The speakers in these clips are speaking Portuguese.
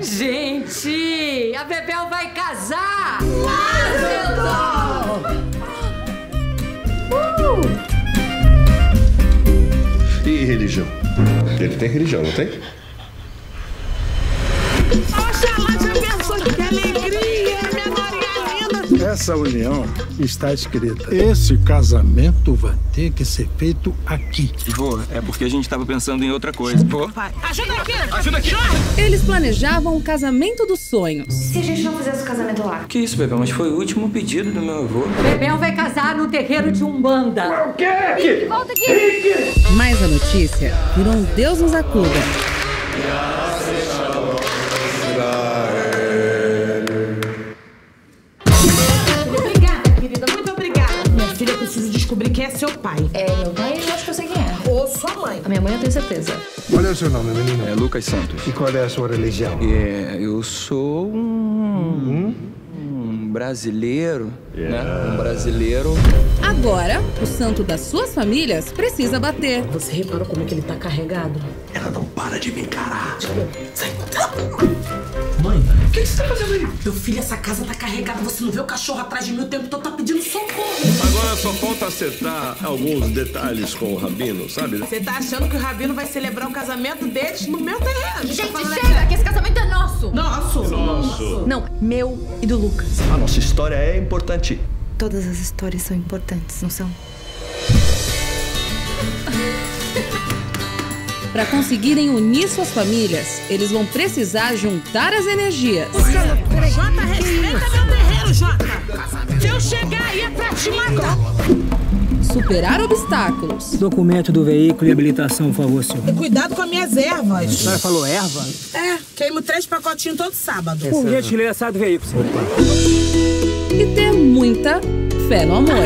Gente, a Bebel vai casar! E religião? Ele tem religião, não tem? Oxalá já pensou que alegria, minha Maria linda! Essa união está escrita. Esse casamento vai ter que ser feito aqui. Vô, é porque a gente estava pensando em outra coisa. Vô, ajuda aqui! Ajuda aqui! Eles planejavam o casamento dos sonhos. Se a gente não fizesse o casamento lá? Que isso, Bebel? Mas foi o último pedido do meu avô. Bebel vai casar no terreiro de Umbanda. O quê? Volta aqui! Rick. Mas a notícia virou um Deus nos acuda. Descobri quem é seu pai. É, meu pai, eu acho que eu sei quem é. Ou sua mãe. A minha mãe eu tenho certeza. Qual é o seu nome, menino? É Lucas Santos. E qual é a sua religião? É, eu sou um brasileiro, né? Um brasileiro. Agora, o santo das suas famílias precisa bater. Você reparou como é que ele tá carregado? Ela não para de me encarar. Sai. Mãe, o que você tá fazendo aí? Meu filho, essa casa tá carregada. Você não vê o cachorro atrás de mim o tempo todo, tá pedindo socorro. Agora só falta acertar alguns detalhes com o Rabino, sabe? Você tá achando que o Rabino vai celebrar o casamento deles no meu terreno? Gente, tá chega, que esse casamento é nosso. Nosso. Não, meu e do Lucas. A nossa história é importante. Todas as histórias são importantes, não são? Para conseguirem unir suas famílias, eles vão precisar juntar as energias. Jota, respeita meu terreiro, Jota! Se eu chegar aí atrás de matar! Superar obstáculos. Documento do veículo e habilitação, por favor, senhor. E cuidado com as minhas ervas. A senhora falou erva? É, queimo 3 pacotinhos todo sábado. Por gentileza, sai do veículo, senhor. E ter muita fé no amor.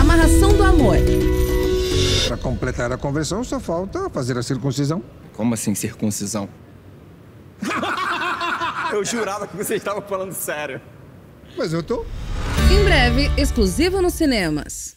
Amarração do amor. Para completar a conversão, só falta fazer a circuncisão. Como assim, circuncisão? Eu jurava que você estava falando sério. Mas eu tô. Em breve, exclusivo nos cinemas.